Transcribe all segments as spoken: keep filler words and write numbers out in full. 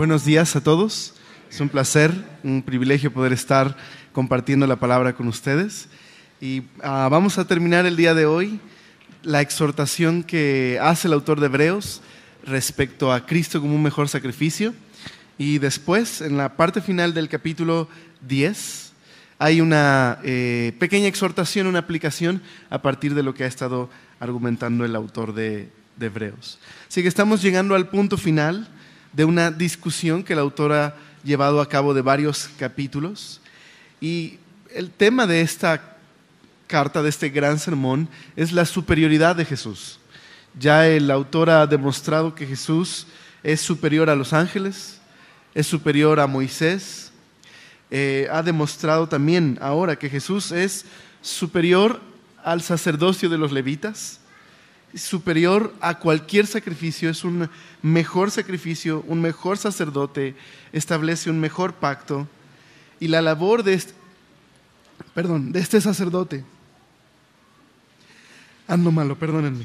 Buenos días a todos. Es un placer, un privilegio poder estar compartiendo la palabra con ustedes. Y uh, vamos a terminar el día de hoy la exhortación que hace el autor de Hebreos respecto a Cristo como un mejor sacrificio. Y después, en la parte final del capítulo diez, hay una eh, pequeña exhortación, una aplicación a partir de lo que ha estado argumentando el autor de, de Hebreos. Así que estamos llegando al punto final de una discusión que el autor ha llevado a cabo de varios capítulos. Y el tema de esta carta, de este gran sermón, es la superioridad de Jesús. Ya el autor ha demostrado que Jesús es superior a los ángeles, es superior a Moisés. Eh, ha demostrado también ahora que Jesús es superior al sacerdocio de los levitas, superior a cualquier sacrificio, es un mejor sacrificio, un mejor sacerdote, establece un mejor pacto. Y la labor de este, perdón, de este sacerdote, ando malo, perdónenme.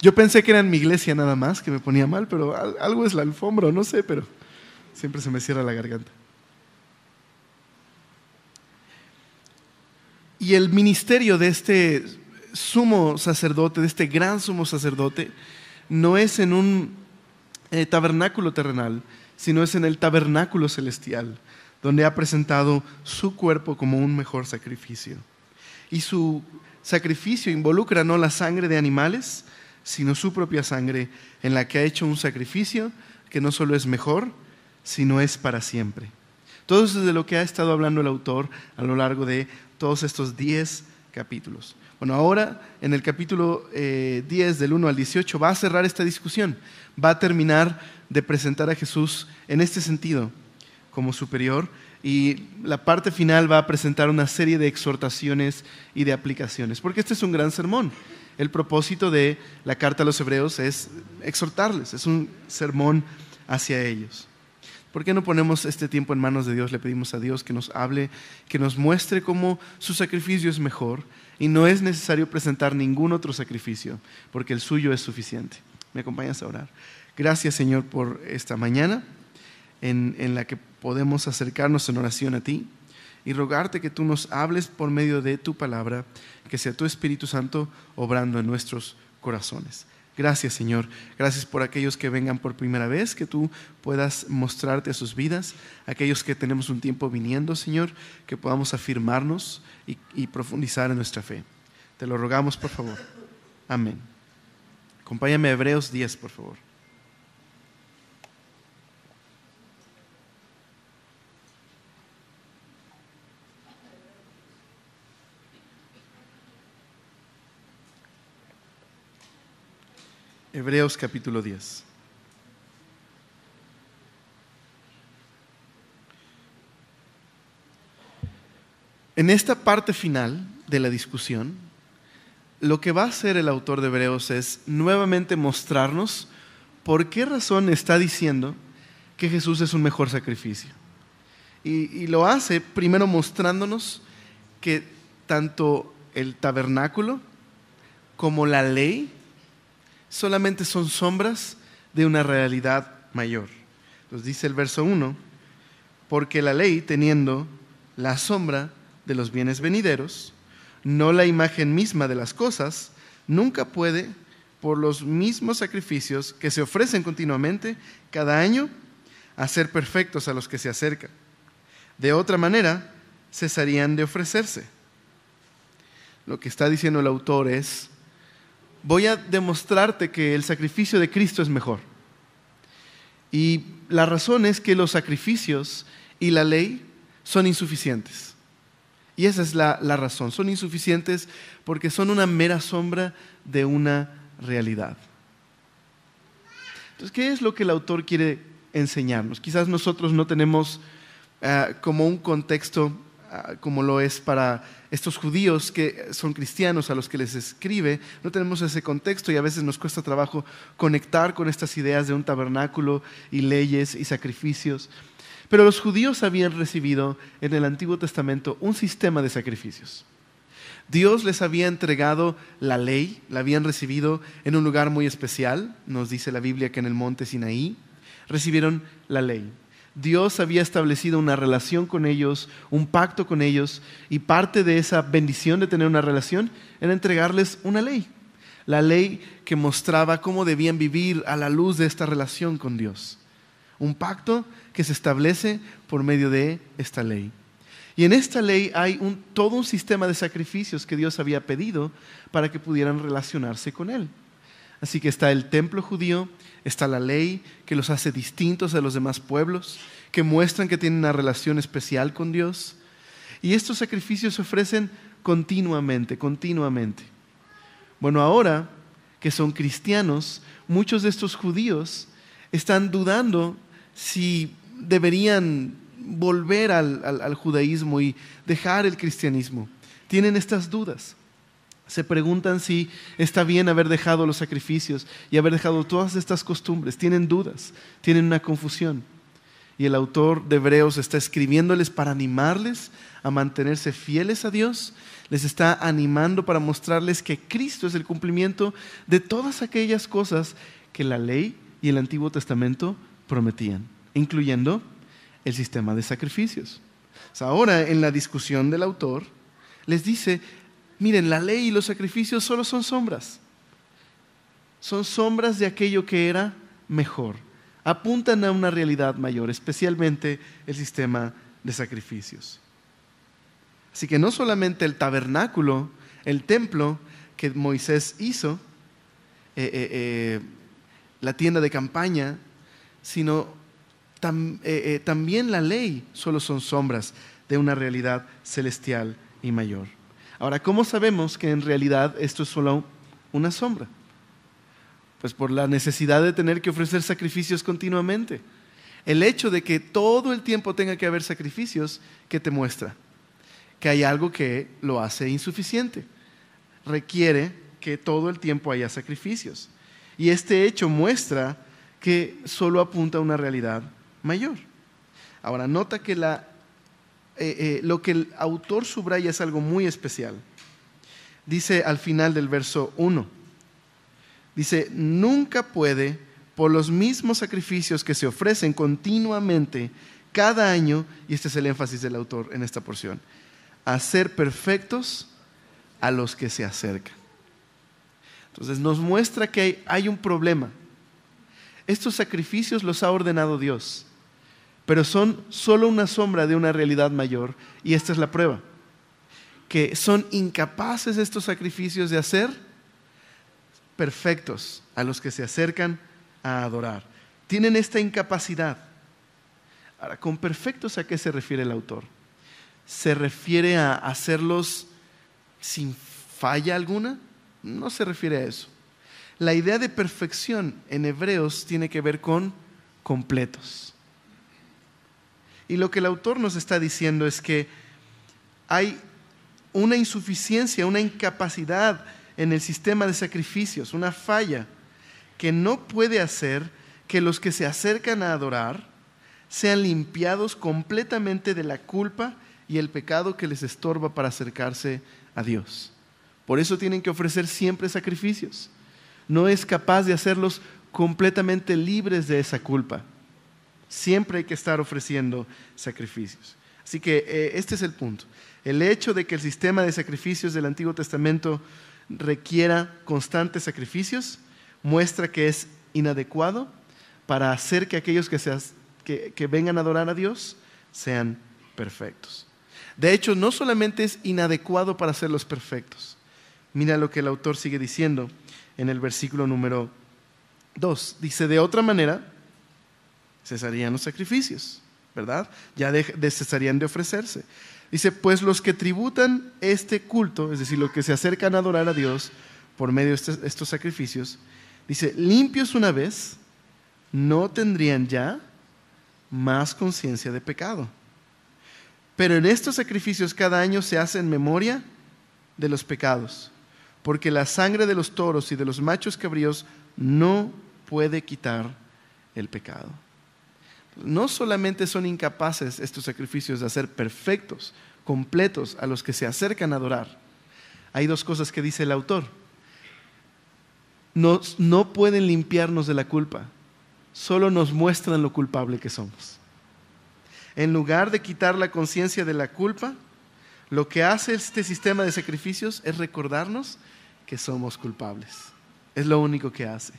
Yo pensé que era en mi iglesia nada más, que me ponía mal, pero algo es la alfombra, no sé, pero siempre se me cierra la garganta. Y el ministerio de este sumo sacerdote, de este gran sumo sacerdote, no es en un eh, tabernáculo terrenal, sino es en el tabernáculo celestial, donde ha presentado su cuerpo como un mejor sacrificio. Y su sacrificio involucra no la sangre de animales, sino su propia sangre, en la que ha hecho un sacrificio que no solo es mejor, sino es para siempre. Todo eso es de lo que ha estado hablando el autor a lo largo de todos estos diez capítulos. Bueno, ahora en el capítulo eh, diez, del uno al dieciocho, va a cerrar esta discusión. Va a terminar de presentar a Jesús en este sentido, como superior. Y la parte final va a presentar una serie de exhortaciones y de aplicaciones, porque este es un gran sermón. El propósito de la carta a los hebreos es exhortarles, es un sermón hacia ellos. ¿Por qué no ponemos este tiempo en manos de Dios? Le pedimos a Dios que nos hable, que nos muestre cómo su sacrificio es mejor y no es necesario presentar ningún otro sacrificio, porque el suyo es suficiente. ¿Me acompañas a orar? Gracias, Señor, por esta mañana en, en la que podemos acercarnos en oración a ti y rogarte que tú nos hables por medio de tu palabra, que sea tu Espíritu Santo obrando en nuestros corazones. Gracias, Señor. Gracias por aquellos que vengan por primera vez, que tú puedas mostrarte a sus vidas. Aquellos que tenemos un tiempo viniendo, Señor, que podamos afirmarnos y, y profundizar en nuestra fe. Te lo rogamos, por favor. Amén. Acompáñame a Hebreos diez, por favor. Hebreos capítulo diez. En esta parte final de la discusión, lo que va a hacer el autor de Hebreos es nuevamente mostrarnos por qué razón está diciendo que Jesús es un mejor sacrificio. Y, y lo hace primero mostrándonos que tanto el tabernáculo como la ley solamente son sombras de una realidad mayor. Nos dice el verso uno, porque la ley, teniendo la sombra de los bienes venideros, no la imagen misma de las cosas, nunca puede, por los mismos sacrificios que se ofrecen continuamente cada año, hacer perfectos a los que se acercan. De otra manera, cesarían de ofrecerse. Lo que está diciendo el autor es: voy a demostrarte que el sacrificio de Cristo es mejor. Y la razón es que los sacrificios y la ley son insuficientes. Y esa es la, la razón. Son insuficientes porque son una mera sombra de una realidad. Entonces, ¿qué es lo que el autor quiere enseñarnos? Quizás nosotros no tenemos uh, como un contexto uh, como lo es para estos judíos que son cristianos a los que les escribe, no tenemos ese contexto y a veces nos cuesta trabajo conectar con estas ideas de un tabernáculo y leyes y sacrificios. Pero los judíos habían recibido en el Antiguo Testamento un sistema de sacrificios. Dios les había entregado la ley, la habían recibido en un lugar muy especial. Nos dice la Biblia que en el monte Sinaí recibieron la ley. Dios había establecido una relación con ellos, un pacto con ellos, y parte de esa bendición de tener una relación era entregarles una ley. La ley que mostraba cómo debían vivir a la luz de esta relación con Dios. Un pacto que se establece por medio de esta ley. Y en esta ley hay un, todo un sistema de sacrificios que Dios había pedido para que pudieran relacionarse con Él. Así que está el templo judío, está la ley que los hace distintos a los demás pueblos, que muestran que tienen una relación especial con Dios. Y estos sacrificios se ofrecen continuamente, continuamente. Bueno, ahora que son cristianos, muchos de estos judíos están dudando si deberían volver al, al, al judaísmo y dejar el cristianismo. Tienen estas dudas. Se preguntan si está bien haber dejado los sacrificios y haber dejado todas estas costumbres. Tienen dudas, tienen una confusión. Y el autor de Hebreos está escribiéndoles para animarles a mantenerse fieles a Dios. Les está animando para mostrarles que Cristo es el cumplimiento de todas aquellas cosas que la ley y el Antiguo Testamento prometían, incluyendo el sistema de sacrificios. O sea, ahora, en la discusión del autor, les dice, miren, la ley y los sacrificios solo son sombras. Son sombras de aquello que era mejor. Apuntan a una realidad mayor, especialmente el sistema de sacrificios. Así que no solamente el tabernáculo, el templo que Moisés hizo, eh, eh, eh, la tienda de campaña, sino tam, eh, eh, también la ley solo son sombras de una realidad celestial y mayor. Ahora, ¿cómo sabemos que en realidad esto es solo una sombra? Pues por la necesidad de tener que ofrecer sacrificios continuamente. El hecho de que todo el tiempo tenga que haber sacrificios, que te muestra que hay algo que lo hace insuficiente. Requiere que todo el tiempo haya sacrificios. Y este hecho muestra que solo apunta a una realidad mayor. Ahora, nota que la, eh, eh, lo que el autor subraya es algo muy especial. Dice al final del verso uno. Dice, nunca puede, por los mismos sacrificios que se ofrecen continuamente cada año, y este es el énfasis del autor en esta porción, hacer perfectos a los que se acercan. Entonces nos muestra que hay, hay un problema. Estos sacrificios los ha ordenado Dios, pero son solo una sombra de una realidad mayor, y esta es la prueba, que son incapaces estos sacrificios de hacer perfectos a los que se acercan a adorar. Tienen esta incapacidad. Ahora, ¿con perfectos a qué se refiere el autor? ¿Se refiere a hacerlos sin falla alguna? No se refiere a eso. La idea de perfección en Hebreos tiene que ver con completos. Y lo que el autor nos está diciendo es que hay una insuficiencia, una incapacidad en el sistema de sacrificios, una falla que no puede hacer que los que se acercan a adorar sean limpiados completamente de la culpa y el pecado que les estorba para acercarse a Dios. Por eso tienen que ofrecer siempre sacrificios. No es capaz de hacerlos completamente libres de esa culpa. Siempre hay que estar ofreciendo sacrificios. Así que eh, este es el punto. El hecho de que el sistema de sacrificios del Antiguo Testamento requiera constantes sacrificios, muestra que es inadecuado para hacer que aquellos que, seas, que, que vengan a adorar a Dios sean perfectos. De hecho, no solamente es inadecuado para hacerlos perfectos. Mira lo que el autor sigue diciendo en el versículo número dos. Dice, de otra manera, cesarían los sacrificios, ¿verdad? Ya de, de cesarían de ofrecerse. Dice, pues los que tributan este culto, es decir, los que se acercan a adorar a Dios por medio de estos sacrificios, dice, limpios una vez, no tendrían ya más conciencia de pecado. Pero en estos sacrificios cada año se hace en memoria de los pecados, porque la sangre de los toros y de los machos cabríos no puede quitar el pecado. No solamente son incapaces estos sacrificios de hacer perfectos, completos a los que se acercan a adorar. hay dos cosas que dice el autor. Nos, no pueden limpiarnos de la culpa, solo nos muestran lo culpable que somos. En lugar de quitar la conciencia de la culpa, lo que hace este sistema de sacrificios es recordarnos que somos culpables. Es lo único que hace.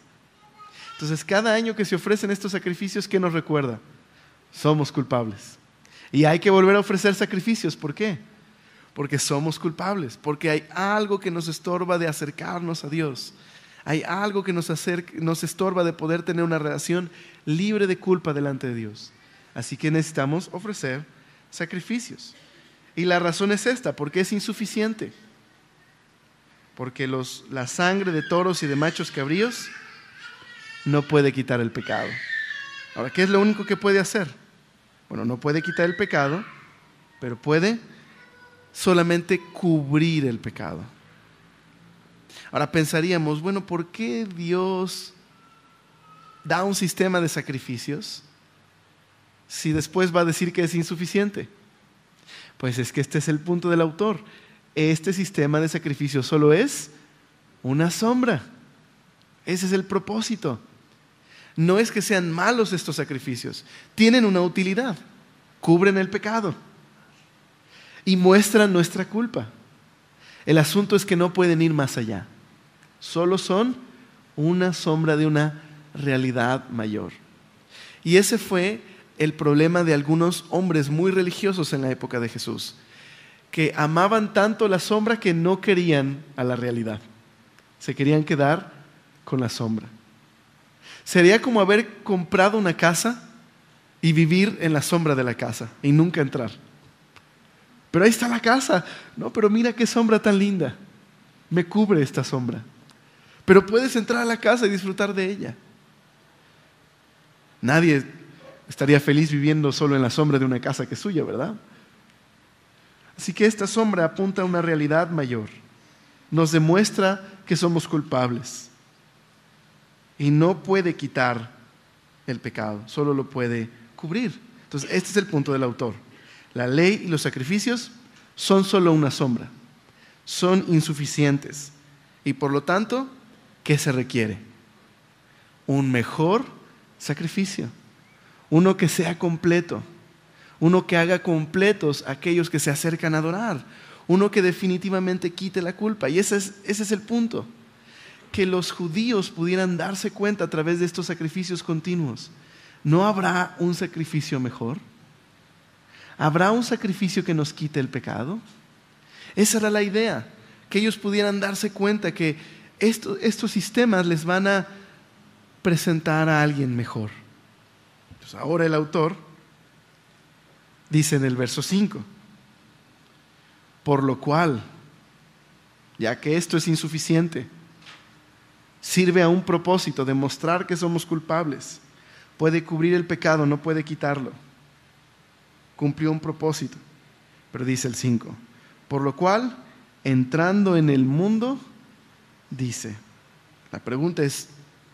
Entonces, cada año que se ofrecen estos sacrificios, ¿qué nos recuerda? Somos culpables. Y hay que volver a ofrecer sacrificios. ¿Por qué? Porque somos culpables. Porque hay algo que nos estorba de acercarnos a Dios. Hay algo que nos, acerca, nos estorba de poder tener una relación libre de culpa delante de Dios. Así que necesitamos ofrecer sacrificios. Y la razón es esta, porque es insuficiente. Porque los, la sangre de toros y de machos cabríos no puede quitar el pecado. Ahora, ¿qué es lo único que puede hacer? Bueno, no puede quitar el pecado, pero puede solamente cubrir el pecado. Ahora pensaríamos, bueno, ¿por qué Dios da un sistema de sacrificios si después va a decir que es insuficiente? Pues es que este es el punto del autor. Este sistema de sacrificio solo es una sombra. Ese es el propósito. No es que sean malos estos sacrificios. Tienen una utilidad. Cubren el pecado. Y muestran nuestra culpa. El asunto es que no pueden ir más allá. Solo son una sombra de una realidad mayor. Y ese fue el problema de algunos hombres muy religiosos en la época de Jesús, que amaban tanto la sombra que no querían a la realidad. Se querían quedar con la sombra. Sería como haber comprado una casa y vivir en la sombra de la casa y nunca entrar. Pero ahí está la casa. No, pero mira qué sombra tan linda. Me cubre esta sombra. Pero puedes entrar a la casa y disfrutar de ella. Nadie estaría feliz viviendo solo en la sombra de una casa que es suya, ¿verdad? Así que esta sombra apunta a una realidad mayor. Nos demuestra que somos culpables. Y no puede quitar el pecado, solo lo puede cubrir. Entonces, este es el punto del autor. La ley y los sacrificios son solo una sombra. Son insuficientes. Y por lo tanto, ¿qué se requiere? Un mejor sacrificio. Uno que sea completo. Uno que haga completos a aquellos que se acercan a adorar. Uno que definitivamente quite la culpa. Y ese es, ese es el punto. Que los judíos pudieran darse cuenta a través de estos sacrificios continuos. ¿No habrá un sacrificio mejor? ¿Habrá un sacrificio que nos quite el pecado? Esa era la idea. Que ellos pudieran darse cuenta que esto, estos sistemas les van a presentar a alguien mejor. Entonces, ahora el autor dice en el verso cinco, por lo cual, ya que esto es insuficiente, sirve a un propósito, demostrar que somos culpables. Puede cubrir el pecado, no puede quitarlo. Cumplió un propósito, pero dice el cinco, por lo cual, entrando en el mundo, dice. La pregunta es,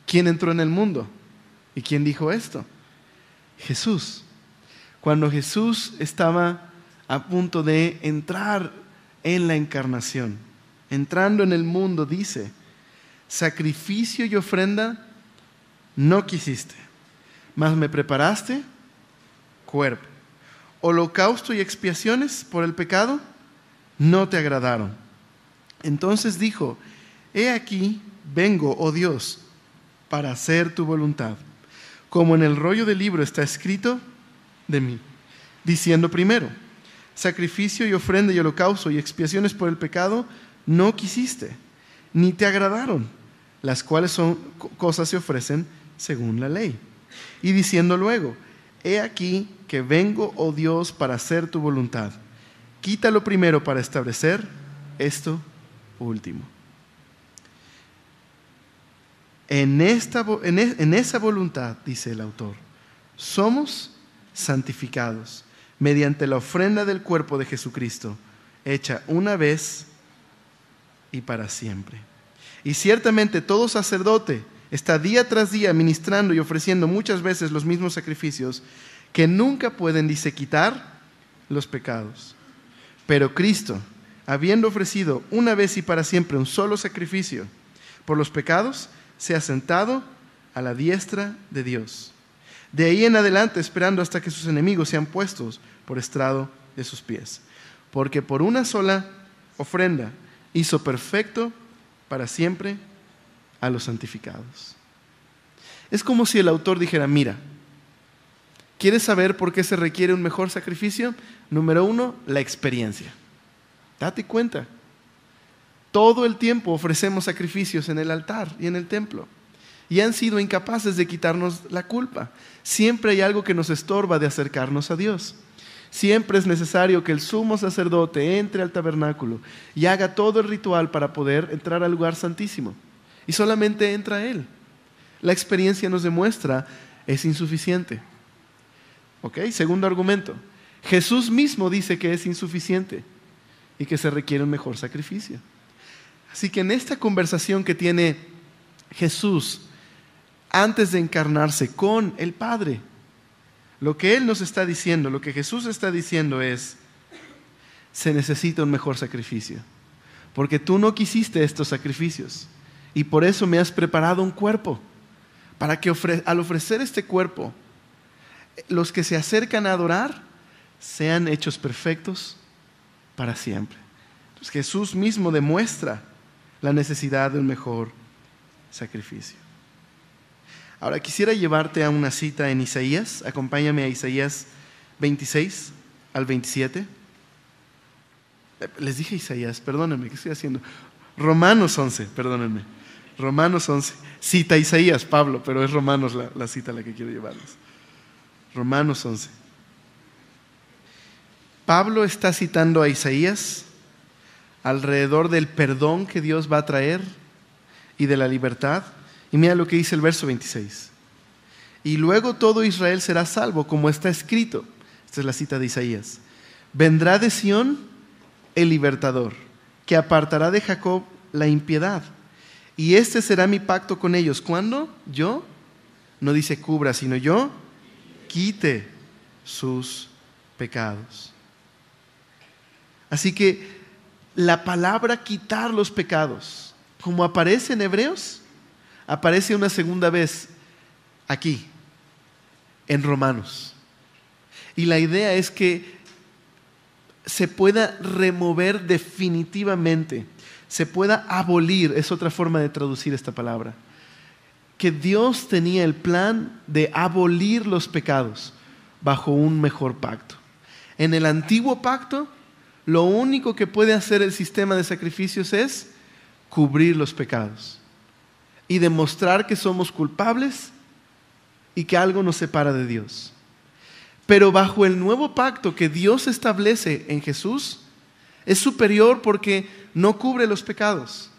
¿quién entró en el mundo? ¿Y quién dijo esto? Jesús. Cuando Jesús estaba a punto de entrar en la encarnación, entrando en el mundo, dice, sacrificio y ofrenda no quisiste, mas me preparaste cuerpo. Holocausto y expiaciones por el pecado no te agradaron. Entonces dijo, he aquí vengo, oh Dios, para hacer tu voluntad, como en el rollo del libro está escrito de mí, diciendo primero, sacrificio y ofrenda y holocausto y expiaciones por el pecado no quisiste, ni te agradaron, las cuales son cosas se ofrecen según la ley. Y diciendo luego, he aquí que vengo, oh Dios, para hacer tu voluntad. Quítalo primero para establecer esto último. En, esta, en, es, en esa voluntad, dice el autor, somos santificados mediante la ofrenda del cuerpo de Jesucristo, hecha una vez y para siempre. Y ciertamente todo sacerdote está día tras día ministrando y ofreciendo muchas veces los mismos sacrificios que nunca pueden, dice, quitar los pecados. Pero Cristo, habiendo ofrecido una vez y para siempre un solo sacrificio por los pecados, se ha sentado a la diestra de Dios. De ahí en adelante, esperando hasta que sus enemigos sean puestos por estrado de sus pies. Porque por una sola ofrenda hizo perfecto para siempre a los santificados. Es como si el autor dijera, mira, ¿quieres saber por qué se requiere un mejor sacrificio? Número uno, la experiencia. Date cuenta. Todo el tiempo ofrecemos sacrificios en el altar y en el templo. Y han sido incapaces de quitarnos la culpa. Siempre hay algo que nos estorba de acercarnos a Dios. Siempre es necesario que el sumo sacerdote entre al tabernáculo y haga todo el ritual para poder entrar al lugar santísimo. Y solamente entra Él. La experiencia nos demuestra es insuficiente. ¿Ok? Segundo argumento. Jesús mismo dice que es insuficiente y que se requiere un mejor sacrificio. Así que en esta conversación que tiene Jesús antes de encarnarse con el Padre, lo que Él nos está diciendo, lo que Jesús está diciendo es, se necesita un mejor sacrificio, porque tú no quisiste estos sacrificios y por eso me has preparado un cuerpo, para que ofre- al ofrecer este cuerpo, los que se acercan a adorar sean hechos perfectos para siempre. Entonces Jesús mismo demuestra la necesidad de un mejor sacrificio. Ahora quisiera llevarte a una cita en Isaías. Acompáñame a Isaías veintiséis al veintisiete. Les dije Isaías, perdónenme, ¿qué estoy haciendo? Romanos once, perdónenme. Romanos once. Cita Isaías, Pablo, pero es Romanos la, la cita a la que quiero llevarles. Romanos once. Pablo está citando a Isaías alrededor del perdón que Dios va a traer y de la libertad. Y mira lo que dice el verso veintiséis. Y luego todo Israel será salvo, como está escrito. Esta es la cita de Isaías. Vendrá de Sión el libertador, que apartará de Jacob la impiedad. Y este será mi pacto con ellos. ¿Cuándo? Yo, no dice cubra, sino yo, quite sus pecados. Así que la palabra quitar los pecados, como aparece en Hebreos, aparece una segunda vez aquí, en Romanos. Y la idea es que se pueda remover definitivamente, se pueda abolir, es otra forma de traducir esta palabra. Que Dios tenía el plan de abolir los pecados bajo un mejor pacto. En el antiguo pacto, lo único que puede hacer el sistema de sacrificios es cubrir los pecados y demostrar que somos culpables y que algo nos separa de Dios. Pero bajo el nuevo pacto que Dios establece en Jesús, es superior porque no cubre los pecados.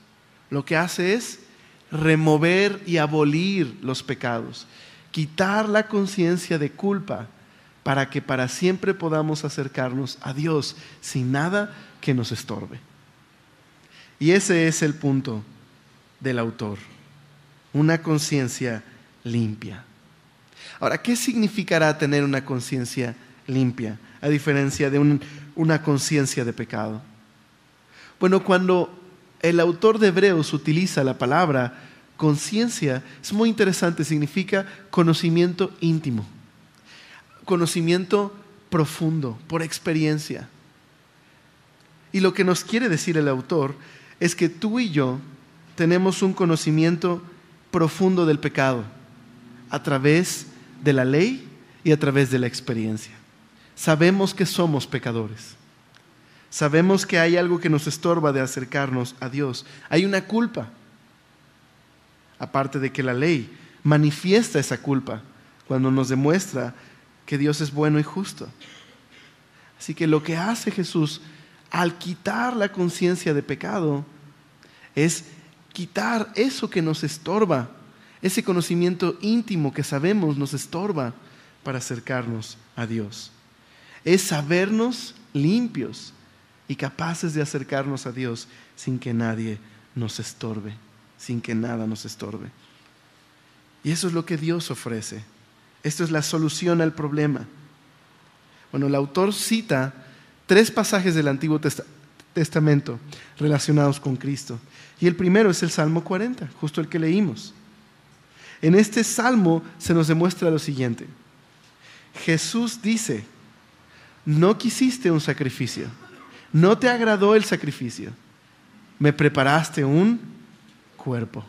Lo que hace es remover y abolir los pecados, quitar la conciencia de culpa para que para siempre podamos acercarnos a Dios sin nada que nos estorbe. Y ese es el punto del autor. Una conciencia limpia. Ahora, ¿qué significará tener una conciencia limpia, a diferencia de un, una conciencia de pecado? Bueno, cuando el autor de Hebreos utiliza la palabra conciencia, es muy interesante, significa conocimiento íntimo, conocimiento profundo, por experiencia. Y lo que nos quiere decir el autor es que tú y yo tenemos un conocimiento profundo del pecado a través de la ley y a través de la experiencia. Sabemos que somos pecadores. Sabemos que hay algo que nos estorba de acercarnos a Dios. Hay una culpa. Aparte de que la ley manifiesta esa culpa cuando nos demuestra que Dios es bueno y justo. Así que lo que hace Jesús al quitar la conciencia de pecado es quitar eso que nos estorba, ese conocimiento íntimo que sabemos nos estorba para acercarnos a Dios. Es sabernos limpios y capaces de acercarnos a Dios sin que nadie nos estorbe, sin que nada nos estorbe. Y eso es lo que Dios ofrece. Esto es la solución al problema. Bueno, el autor cita tres pasajes del Antiguo Testamento Testamento relacionados con Cristo. Y el primero es el Salmo cuarenta, justo el que leímos. En este Salmo se nos demuestra lo siguiente. Jesús dice, no quisiste un sacrificio, no te agradó el sacrificio, me preparaste un cuerpo.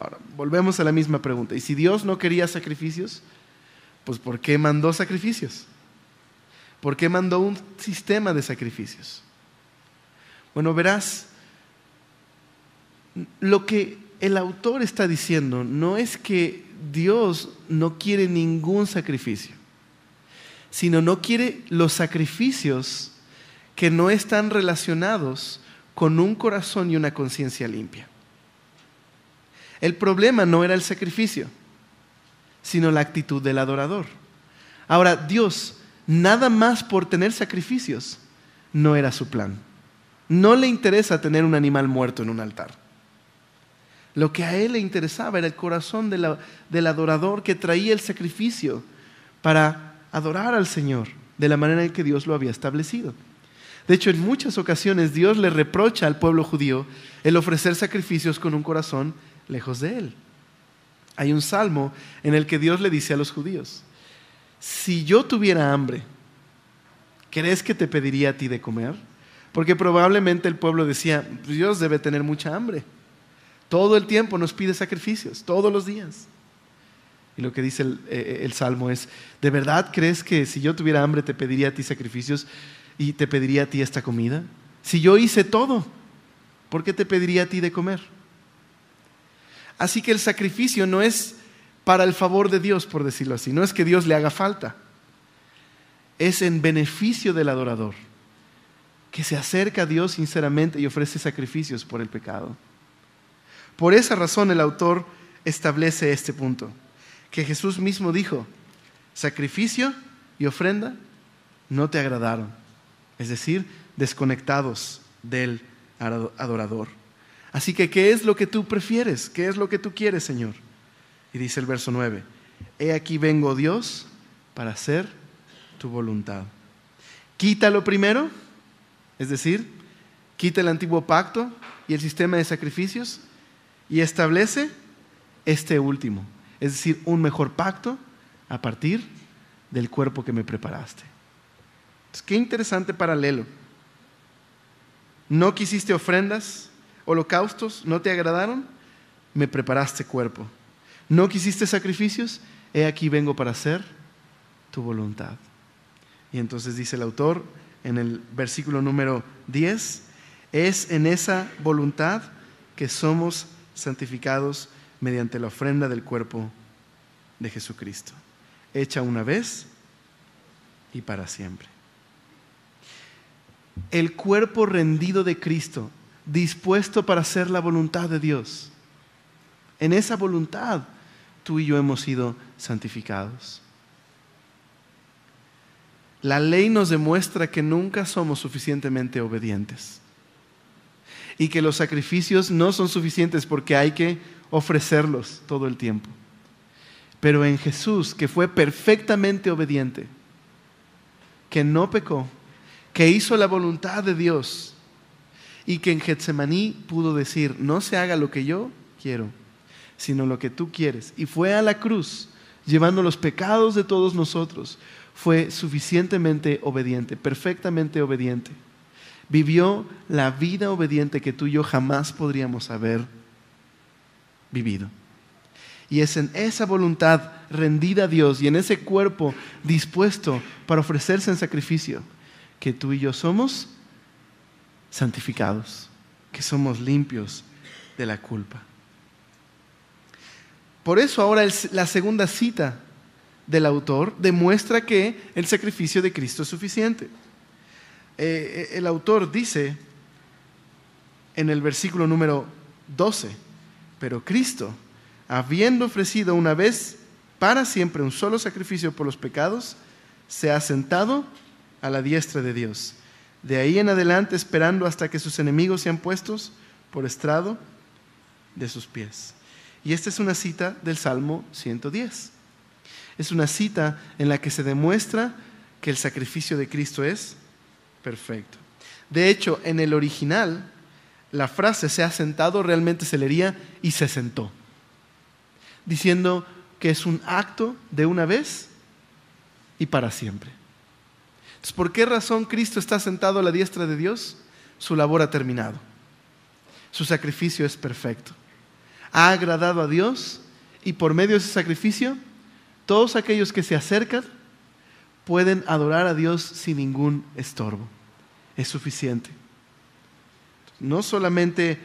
Ahora, volvemos a la misma pregunta. ¿Y si Dios no quería sacrificios? Pues ¿por qué mandó sacrificios? ¿Por qué mandó un sistema de sacrificios? Bueno, verás, lo que el autor está diciendo no es que Dios no quiere ningún sacrificio, sino no quiere los sacrificios que no están relacionados con un corazón y una conciencia limpia. El problema no era el sacrificio, sino la actitud del adorador. Ahora, Dios, nada más por tener sacrificios, no era su plan. No le interesa tener un animal muerto en un altar. Lo que a él le interesaba era el corazón de la, del adorador que traía el sacrificio para adorar al Señor de la manera en que Dios lo había establecido. De hecho, en muchas ocasiones Dios le reprocha al pueblo judío el ofrecer sacrificios con un corazón lejos de Él. Hay un salmo en el que Dios le dice a los judíos, si yo tuviera hambre, ¿crees que te pediría a ti de comer? Porque probablemente el pueblo decía, Dios debe tener mucha hambre. Todo el tiempo nos pide sacrificios, todos los días. Y lo que dice el, el salmo es, ¿de verdad crees que si yo tuviera hambre te pediría a ti sacrificios y te pediría a ti esta comida? Si yo hice todo, ¿por qué te pediría a ti de comer? Así que el sacrificio no es para el favor de Dios, por decirlo así. No es que Dios le haga falta. Es en beneficio del adorador, que se acerca a Dios sinceramente y ofrece sacrificios por el pecado. Por esa razón el autor establece este punto, que Jesús mismo dijo, sacrificio y ofrenda no te agradaron. Es decir, desconectados del adorador. Así que, ¿qué es lo que tú prefieres? ¿Qué es lo que tú quieres, Señor? Y dice el verso nueve, he aquí vengo, Dios, para hacer tu voluntad. Quita lo primero, es decir, quita el antiguo pacto y el sistema de sacrificios y establece este último, es decir, un mejor pacto a partir del cuerpo que me preparaste. Entonces, qué interesante paralelo. No quisiste ofrendas, holocaustos, no te agradaron, me preparaste cuerpo. No quisiste sacrificios, he aquí vengo para hacer tu voluntad. Y entonces dice el autor en el versículo número diez, es en esa voluntad que somos santificados mediante la ofrenda del cuerpo de Jesucristo, hecha una vez y para siempre. El cuerpo rendido de Cristo, dispuesto para hacer la voluntad de Dios. En esa voluntad, tú y yo hemos sido santificados. La ley nos demuestra que nunca somos suficientemente obedientes y que los sacrificios no son suficientes porque hay que ofrecerlos todo el tiempo. Pero en Jesús, que fue perfectamente obediente, que no pecó, que hizo la voluntad de Dios y que en Getsemaní pudo decir, no se haga lo que yo quiero, sino lo que tú quieres. Y fue a la cruz, llevando los pecados de todos nosotros. Fue suficientemente obediente, perfectamente obediente. Vivió la vida obediente que tú y yo jamás podríamos haber vivido. Y es en esa voluntad rendida a Dios y en ese cuerpo dispuesto para ofrecerse en sacrificio que tú y yo somos santificados, que somos limpios de la culpa. Por eso ahora la segunda cita del autor demuestra que el sacrificio de Cristo es suficiente. Eh, el autor dice en el versículo número doce, pero Cristo, habiendo ofrecido una vez para siempre un solo sacrificio por los pecados, se ha sentado a la diestra de Dios. De ahí en adelante esperando hasta que sus enemigos sean puestos por estrado de sus pies. Y esta es una cita del Salmo ciento diez. Es una cita en la que se demuestra que el sacrificio de Cristo es perfecto. De hecho, en el original, la frase se ha sentado realmente se leería y se sentó, diciendo que es un acto de una vez y para siempre. Entonces, ¿por qué razón Cristo está sentado a la diestra de Dios? Su labor ha terminado. Su sacrificio es perfecto. Ha agradado a Dios y por medio de ese sacrificio, todos aquellos que se acercan pueden adorar a Dios sin ningún estorbo. Es suficiente. No solamente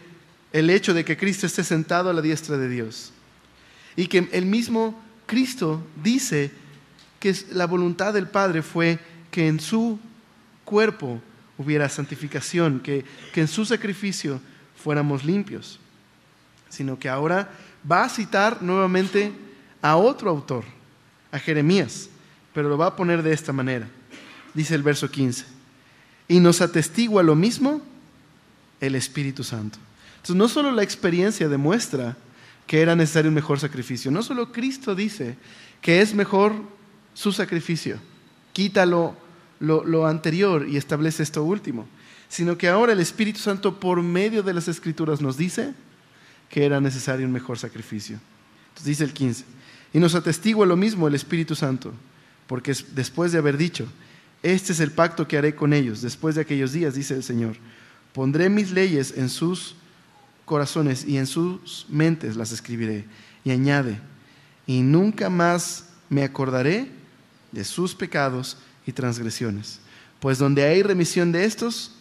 el hecho de que Cristo esté sentado a la diestra de Dios, y que el mismo Cristo dice que la voluntad del Padre fue que en su cuerpo hubiera santificación, que, que en su sacrificio fuéramos limpios, sino que ahora va a citar nuevamente a otro autor, a Jeremías, pero lo va a poner de esta manera. Dice el verso quince, y nos atestigua lo mismo el Espíritu Santo. Entonces, no solo la experiencia demuestra que era necesario un mejor sacrificio, no solo Cristo dice que es mejor su sacrificio, quítalo lo, lo anterior y establece esto último, sino que ahora el Espíritu Santo por medio de las Escrituras nos dice que era necesario un mejor sacrificio. Entonces dice el quince, y nos atestigua lo mismo el Espíritu Santo, porque después de haber dicho, este es el pacto que haré con ellos después de aquellos días, dice el Señor, pondré mis leyes en sus corazones y en sus mentes las escribiré. Y añade, y nunca más me acordaré de sus pecados y transgresiones, pues donde hay remisión de estos,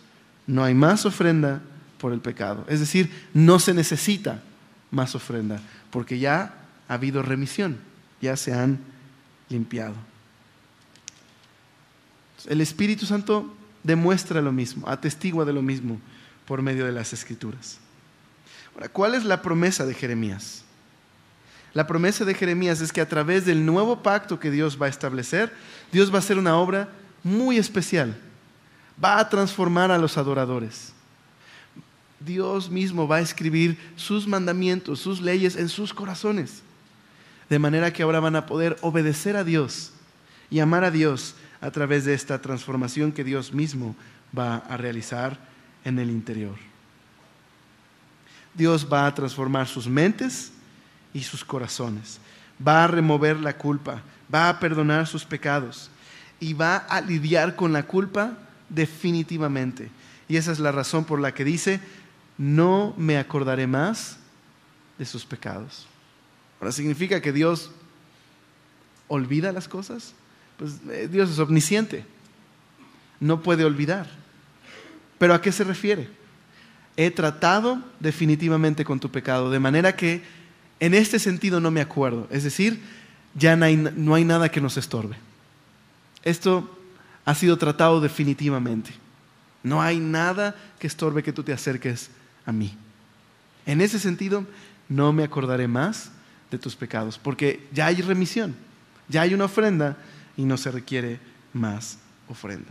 no hay más ofrenda por el pecado. Es decir, no se necesita más ofrenda, porque ya ha habido remisión, ya se han limpiado. El Espíritu Santo demuestra lo mismo, atestigua de lo mismo por medio de las Escrituras. Ahora, ¿cuál es la promesa de Jeremías? La promesa de Jeremías es que a través del nuevo pacto que Dios va a establecer, Dios va a hacer una obra muy especial. Va a transformar a los adoradores. Dios mismo va a escribir sus mandamientos, sus leyes en sus corazones, de manera que ahora van a poder obedecer a Dios y amar a Dios a través de esta transformación que Dios mismo va a realizar en el interior. Dios va a transformar sus mentes y sus corazones, va a remover la culpa, va a perdonar sus pecados y va a lidiar con la culpa definitivamente. Y esa es la razón por la que dice, no me acordaré más de sus pecados. Ahora, ¿significa que Dios olvida las cosas? Pues Dios es omnisciente, no puede olvidar. ¿Pero a qué se refiere? He tratado definitivamente con tu pecado, de manera que en este sentido no me acuerdo. Es decir, ya no hay, no hay nada que nos estorbe. Esto ha sido tratado definitivamente. No hay nada que estorbe que tú te acerques a mí. En ese sentido, no me acordaré más de tus pecados, porque ya hay remisión, ya hay una ofrenda y no se requiere más ofrenda.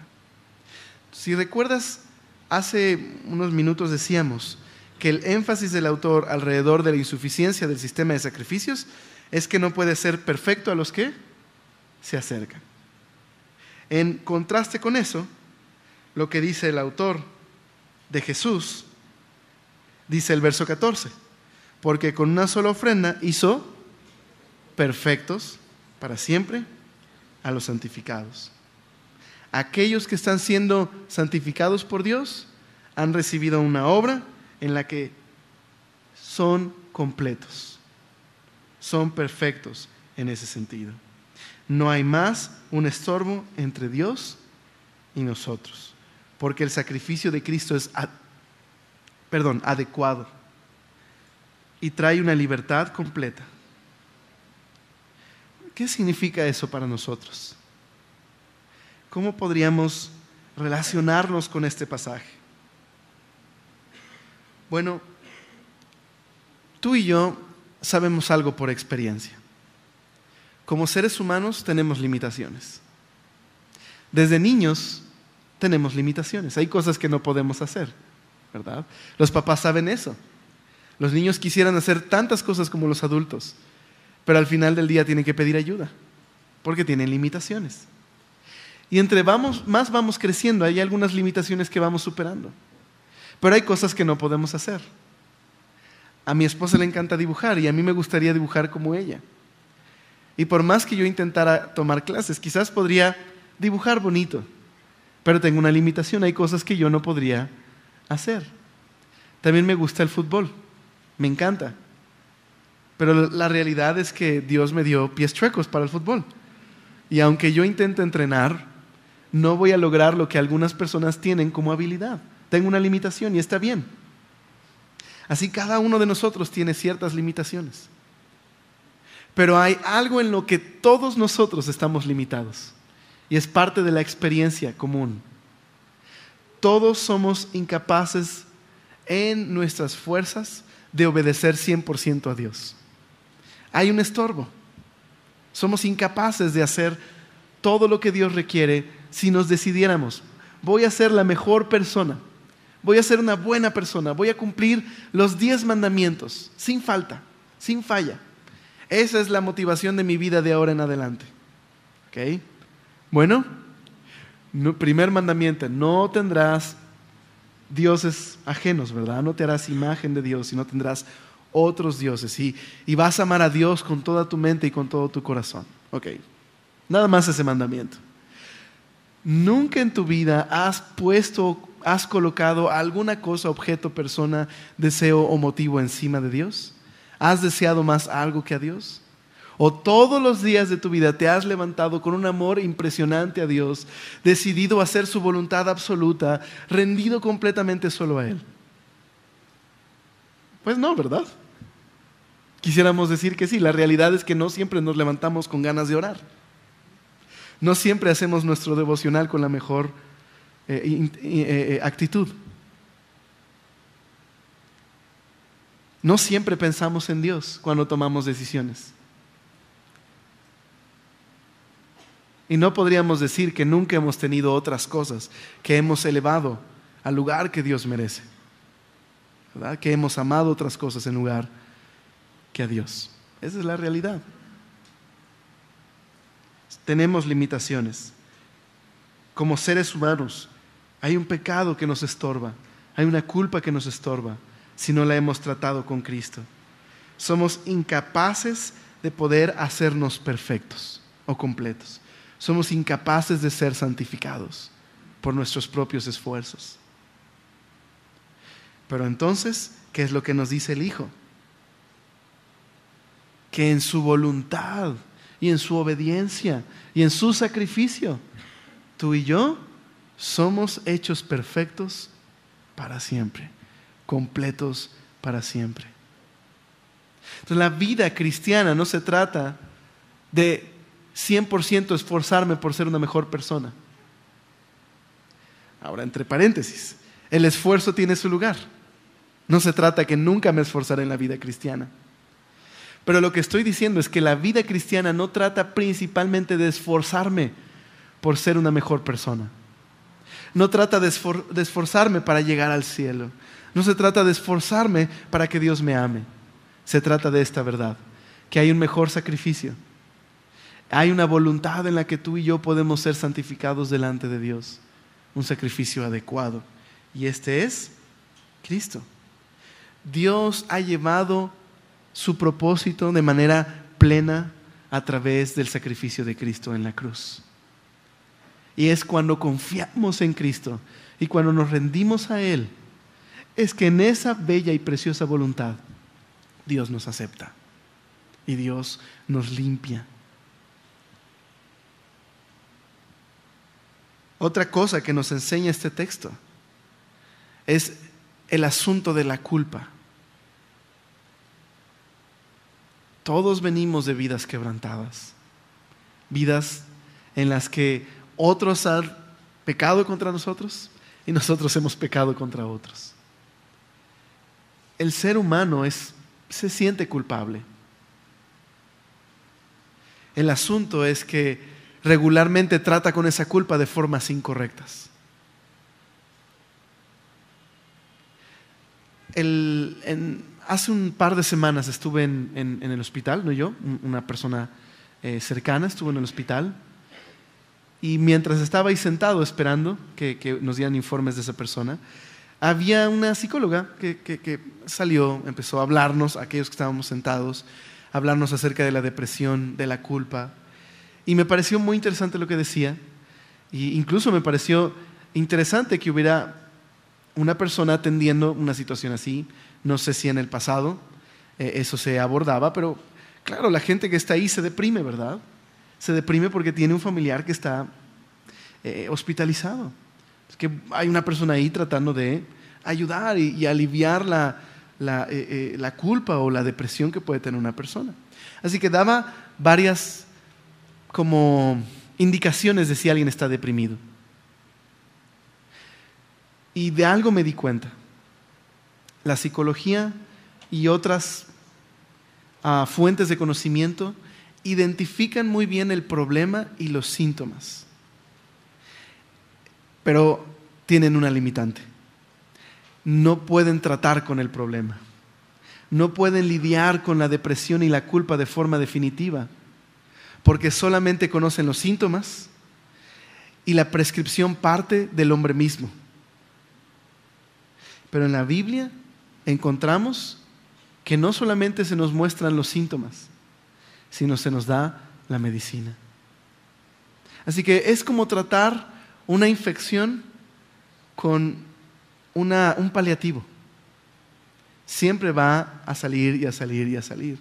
Si recuerdas, hace unos minutos decíamos que el énfasis del autor alrededor de la insuficiencia del sistema de sacrificios es que no puede ser perfecto a los que se acercan. En contraste con eso, lo que dice el autor de Jesús, dice el verso catorce, porque con una sola ofrenda hizo perfectos para siempre a los santificados. Aquellos que están siendo santificados por Dios han recibido una obra en la que son completos, son perfectos en ese sentido. No hay más un estorbo entre Dios y nosotros, porque el sacrificio de Cristo es ad, perdón, adecuado y trae una libertad completa. ¿Qué significa eso para nosotros? ¿Cómo podríamos relacionarnos con este pasaje? Bueno, tú y yo sabemos algo por experiencia. Como seres humanos tenemos limitaciones. Desde niños tenemos limitaciones. Hay cosas que no podemos hacer, ¿verdad? Los papás saben eso. Los niños quisieran hacer tantas cosas como los adultos, pero al final del día tienen que pedir ayuda, porque tienen limitaciones. Y entre vamos, más vamos creciendo, hay algunas limitaciones que vamos superando. Pero hay cosas que no podemos hacer. A mi esposa le encanta dibujar y a mí me gustaría dibujar como ella. Y por más que yo intentara tomar clases, quizás podría dibujar bonito, pero tengo una limitación, hay cosas que yo no podría hacer. También me gusta el fútbol, me encanta. Pero la realidad es que Dios me dio pies chuecos para el fútbol. Y aunque yo intento entrenar, no voy a lograr lo que algunas personas tienen como habilidad. Tengo una limitación y está bien. Así cada uno de nosotros tiene ciertas limitaciones. Pero hay algo en lo que todos nosotros estamos limitados. Y es parte de la experiencia común. Todos somos incapaces en nuestras fuerzas de obedecer cien por ciento a Dios. Hay un estorbo. Somos incapaces de hacer todo lo que Dios requiere si nos decidiéramos. Voy a ser la mejor persona. Voy a ser una buena persona. Voy a cumplir los diez mandamientos sin falta, sin falla. Esa es la motivación de mi vida de ahora en adelante. ¿Ok? Bueno, no, primer mandamiento, no tendrás dioses ajenos, ¿verdad? No te harás imagen de Dios y no tendrás otros dioses. Y, y vas a amar a Dios con toda tu mente y con todo tu corazón. Ok, nada más ese mandamiento. Nunca en tu vida has puesto, has colocado alguna cosa, objeto, persona, deseo o motivo encima de Dios. ¿Has deseado más algo que a Dios? ¿O todos los días de tu vida te has levantado con un amor impresionante a Dios, decidido a hacer su voluntad absoluta, rendido completamente solo a Él? Pues no, ¿verdad? Quisiéramos decir que sí. La realidad es que no siempre nos levantamos con ganas de orar. No siempre hacemos nuestro devocional con la mejor eh, eh, actitud. No siempre pensamos en Dios cuando tomamos decisiones. Y no podríamos decir que nunca hemos tenido otras cosas que hemos elevado al lugar que Dios merece, ¿verdad? Que hemos amado otras cosas en lugar que a Dios. Esa es la realidad. Tenemos limitaciones. Como seres humanos, hay un pecado que nos estorba, hay una culpa que nos estorba si no la hemos tratado con Cristo. Somos incapaces de poder hacernos perfectos o completos. Somos incapaces de ser santificados por nuestros propios esfuerzos. Pero entonces, ¿qué es lo que nos dice el Hijo? Que en su voluntad y en su obediencia y en su sacrificio, tú y yo somos hechos perfectos para siempre, completos para siempre. Entonces, la vida cristiana no se trata de cien por ciento esforzarme por ser una mejor persona. Ahora, entre paréntesis, el esfuerzo tiene su lugar. No se trata que nunca me esforzaré en la vida cristiana. Pero lo que estoy diciendo es que la vida cristiana no trata principalmente de esforzarme por ser una mejor persona. No trata de, esfor- de esforzarme para llegar al cielo. No se trata de esforzarme para que Dios me ame. Se trata de esta verdad, que hay un mejor sacrificio. Hay una voluntad en la que tú y yo podemos ser santificados delante de Dios. Un sacrificio adecuado. Y este es Cristo. Dios ha llevado su propósito de manera plena a través del sacrificio de Cristo en la cruz. Y es cuando confiamos en Cristo y cuando nos rendimos a Él, es que en esa bella y preciosa voluntad Dios nos acepta y Dios nos limpia. Otra cosa que nos enseña este texto es el asunto de la culpa. Todos venimos de vidas quebrantadas, vidas en las que otros han pecado contra nosotros y nosotros hemos pecado contra otros. El ser humano es, se siente culpable. El asunto es que regularmente trata con esa culpa de formas incorrectas. El, en, hace un par de semanas estuve en, en, en el hospital, no yo, una persona eh, cercana estuvo en el hospital y mientras estaba ahí sentado esperando que, que nos dieran informes de esa persona, había una psicóloga que, que, que salió, empezó a hablarnos, a aquellos que estábamos sentados, a hablarnos acerca de la depresión, de la culpa. Y me pareció muy interesante lo que decía. E incluso me pareció interesante que hubiera una persona atendiendo una situación así. No sé si en el pasado eh, eso se abordaba, pero claro, la gente que está ahí se deprime, ¿verdad? Se deprime porque tiene un familiar que está eh, hospitalizado. Es que hay una persona ahí tratando de ayudar y, y aliviar la, la, eh, eh, la culpa o la depresión que puede tener una persona. Así que daba varias como indicaciones de si alguien está deprimido. Y de algo me di cuenta. La psicología y otras uh, fuentes de conocimiento identifican muy bien el problema y los síntomas. Pero tienen una limitante. No pueden tratar con el problema. No pueden lidiar con la depresión y la culpa de forma definitiva, porque solamente conocen los síntomas y la prescripción parte del hombre mismo. Pero en la Biblia encontramos que no solamente se nos muestran los síntomas, sino se nos da la medicina. Así que es como tratar una infección con una, un paliativo. Siempre va a salir y a salir y a salir.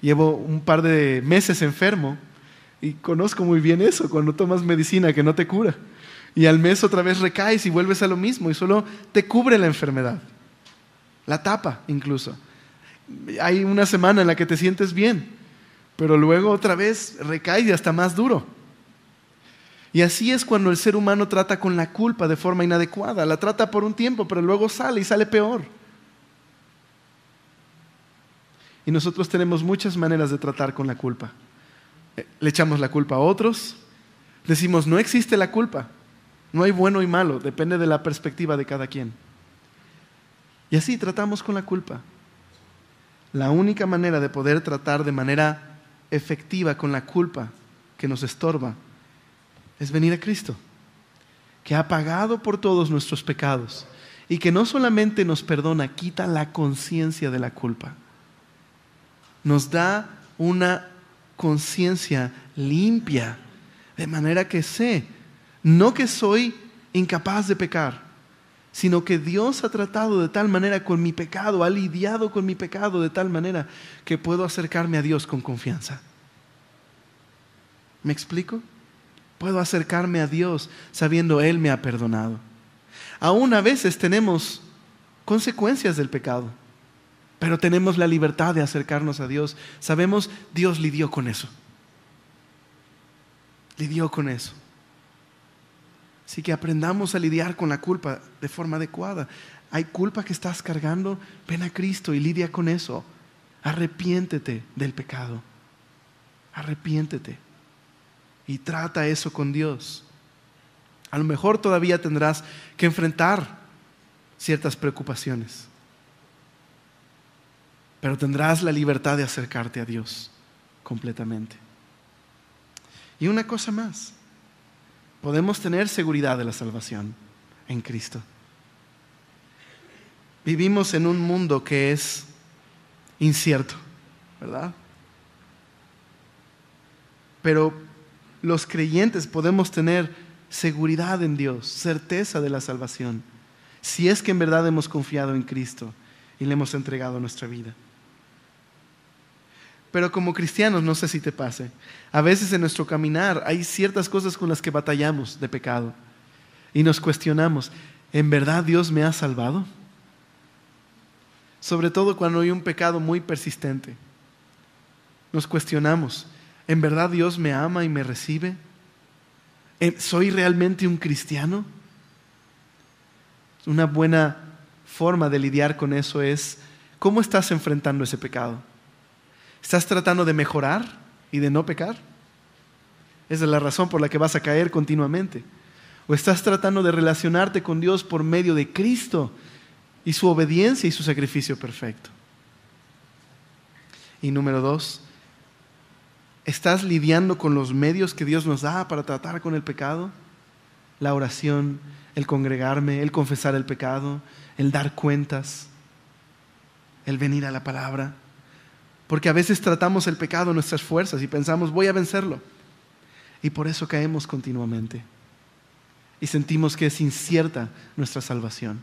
Llevo un par de meses enfermo y conozco muy bien eso, cuando tomas medicina que no te cura. Y al mes otra vez recaes y vuelves a lo mismo y solo te cubre la enfermedad. La tapa incluso. Hay una semana en la que te sientes bien, pero luego otra vez recaes y hasta más duro. Y así es cuando el ser humano trata con la culpa de forma inadecuada. La trata por un tiempo, pero luego sale y sale peor. Y nosotros tenemos muchas maneras de tratar con la culpa. Le echamos la culpa a otros. Decimos, no existe la culpa. No hay bueno y malo. Depende de la perspectiva de cada quien. Y así tratamos con la culpa. La única manera de poder tratar de manera efectiva con la culpa que nos estorba es venir a Cristo, que ha pagado por todos nuestros pecados y que no solamente nos perdona, quita la conciencia de la culpa. Nos da una conciencia limpia, de manera que sé, no que soy incapaz de pecar, sino que Dios ha tratado de tal manera con mi pecado, ha lidiado con mi pecado de tal manera que puedo acercarme a Dios con confianza. ¿Me explico? Puedo acercarme a Dios sabiendo Él me ha perdonado. Aún a veces tenemos consecuencias del pecado, pero tenemos la libertad de acercarnos a Dios. Sabemos, Dios lidió con eso. Lidió con eso. Así que aprendamos a lidiar con la culpa de forma adecuada. Hay culpa que estás cargando, ven a Cristo y lidia con eso. Arrepiéntete del pecado. Arrepiéntete. Y trata eso con Dios. A lo mejor todavía tendrás que enfrentar ciertas preocupaciones, pero tendrás la libertad de acercarte a Dios completamente. Y una cosa más, podemos tener seguridad de la salvación en Cristo. Vivimos en un mundo que es incierto, ¿verdad? Pero los creyentes podemos tener seguridad en Dios, certeza de la salvación, si es que en verdad hemos confiado en Cristo y le hemos entregado nuestra vida. Pero como cristianos, no sé si te pase, a veces en nuestro caminar hay ciertas cosas con las que batallamos de pecado y nos cuestionamos, ¿en verdad Dios me ha salvado? Sobre todo cuando hay un pecado muy persistente, nos cuestionamos, ¿en verdad Dios me ama y me recibe? ¿Soy realmente un cristiano? Una buena forma de lidiar con eso es, ¿cómo estás enfrentando ese pecado? ¿Estás tratando de mejorar y de no pecar? Esa es la razón por la que vas a caer continuamente. ¿O estás tratando de relacionarte con Dios por medio de Cristo y su obediencia y su sacrificio perfecto? Y número dos, ¿Estás lidiando con los medios que Dios nos da para tratar con el pecado? La oración, el congregarme, el confesar el pecado, el dar cuentas, el venir a la palabra. Porque a veces tratamos el pecado en nuestras fuerzas y pensamos, voy a vencerlo. Y por eso caemos continuamente. Y sentimos que es incierta nuestra salvación.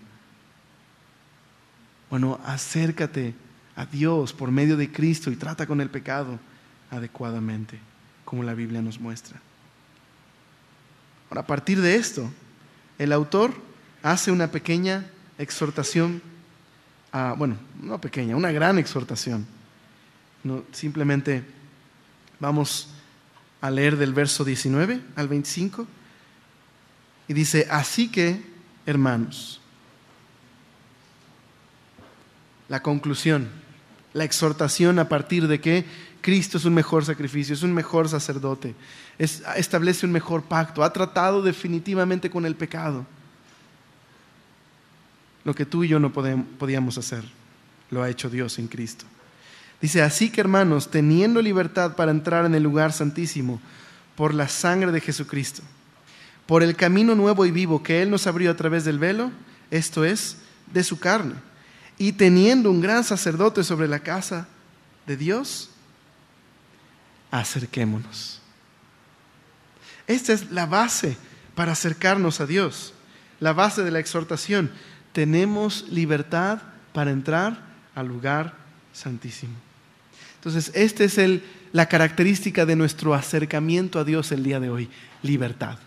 Bueno, acércate a Dios por medio de Cristo y trata con el pecado adecuadamente, como la Biblia nos muestra. Ahora, a partir de esto, el autor hace una pequeña exhortación, a, bueno, no pequeña, una gran exhortación. No, simplemente vamos a leer del verso diecinueve al veinticinco y dice, así que, hermanos, la conclusión, la exhortación a partir de que Cristo es un mejor sacrificio, es un mejor sacerdote, es, establece un mejor pacto, ha tratado definitivamente con el pecado. Lo que tú y yo no podíamos hacer, lo ha hecho Dios en Cristo. Dice, así que hermanos, teniendo libertad para entrar en el lugar santísimo por la sangre de Jesucristo, por el camino nuevo y vivo que Él nos abrió a través del velo, esto es, de su carne, y teniendo un gran sacerdote sobre la casa de Dios, acerquémonos. Esta es la base para acercarnos a Dios, la base de la exhortación. Tenemos libertad para entrar al lugar santísimo. Entonces, esta es el, la característica de nuestro acercamiento a Dios el día de hoy, libertad.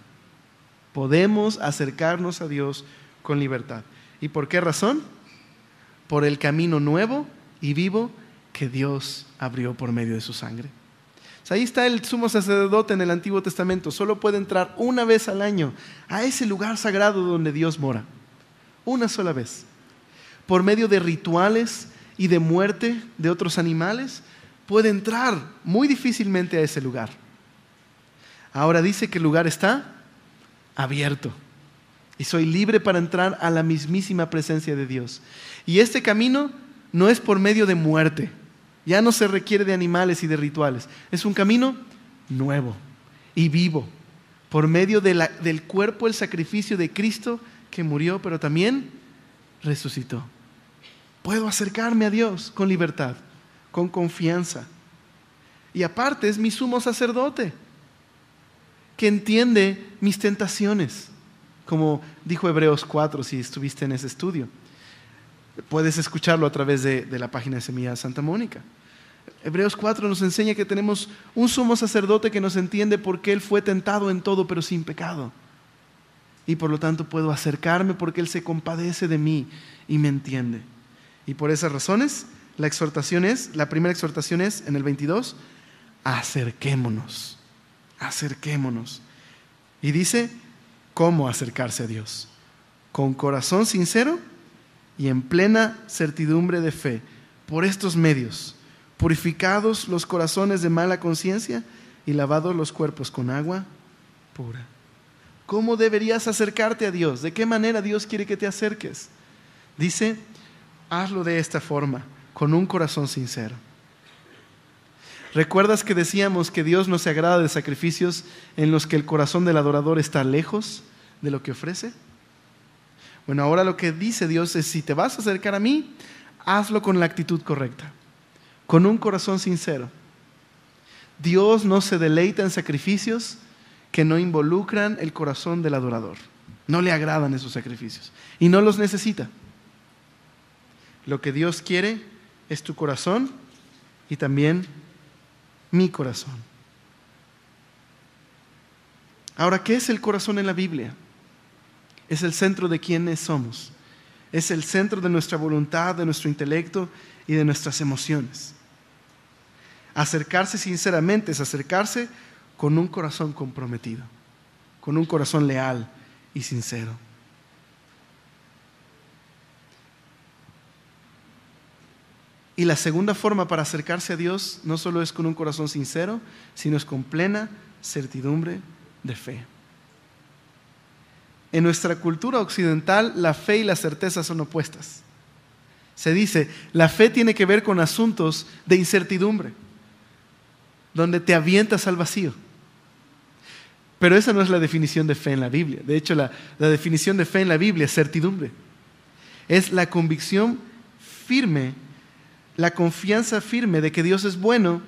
Podemos acercarnos a Dios con libertad. ¿Y por qué razón? Por el camino nuevo y vivo que Dios abrió por medio de su sangre. O sea, ahí está el sumo sacerdote en el Antiguo Testamento. Solo puede entrar una vez al año a ese lugar sagrado donde Dios mora. Una sola vez. Por medio de rituales y de muerte de otros animales, puede entrar muy difícilmente a ese lugar. Ahora dice que el lugar está abierto y soy libre para entrar a la mismísima presencia de Dios. Y este camino no es por medio de muerte, ya no se requiere de animales y de rituales, es un camino nuevo y vivo, por medio de la, del cuerpo, el sacrificio de Cristo que murió, pero también resucitó. Puedo acercarme a Dios con libertad, con confianza. Y aparte es mi sumo sacerdote, que entiende mis tentaciones, como dijo Hebreos cuatro, si estuviste en ese estudio. Puedes escucharlo a través de, de la página de Semilla Santa Mónica. Hebreos cuatro nos enseña que tenemos un sumo sacerdote que nos entiende porque Él fue tentado en todo, pero sin pecado. Y por lo tanto puedo acercarme porque Él se compadece de mí y me entiende. Y por esas razones, la exhortación es, la primera exhortación es, en el veintidós, acerquémonos, acerquémonos. Y dice, ¿cómo acercarse a Dios? Con corazón sincero y en plena certidumbre de fe, por estos medios, purificados los corazones de mala conciencia y lavados los cuerpos con agua pura. ¿Cómo deberías acercarte a Dios? ¿De qué manera Dios quiere que te acerques? Dice, hazlo de esta forma, con un corazón sincero. ¿Recuerdas que decíamos que Dios no se agrada de sacrificios en los que el corazón del adorador está lejos de lo que ofrece? Bueno, ahora lo que dice Dios es, si te vas a acercar a mí, hazlo con la actitud correcta, con un corazón sincero. Dios no se deleita en sacrificios que no involucran el corazón del adorador. No le agradan esos sacrificios y no los necesita. Lo que Dios quiere es tu corazón y también mi corazón. Ahora, ¿qué es el corazón en la Biblia? Es el centro de quienes somos. Es el centro de nuestra voluntad, de nuestro intelecto y de nuestras emociones. Acercarse sinceramente es acercarse con un corazón comprometido, con un corazón leal y sincero. Y la segunda forma para acercarse a Dios no solo es con un corazón sincero, sino es con plena certidumbre de fe. En nuestra cultura occidental, la fe y la certeza son opuestas. Se dice, la fe tiene que ver con asuntos de incertidumbre. donde te avientas al vacío. Pero esa no es la definición de fe en la Biblia. De hecho, la, la definición de fe en la Biblia es certidumbre. Es la convicción firme, la confianza firme de que Dios es bueno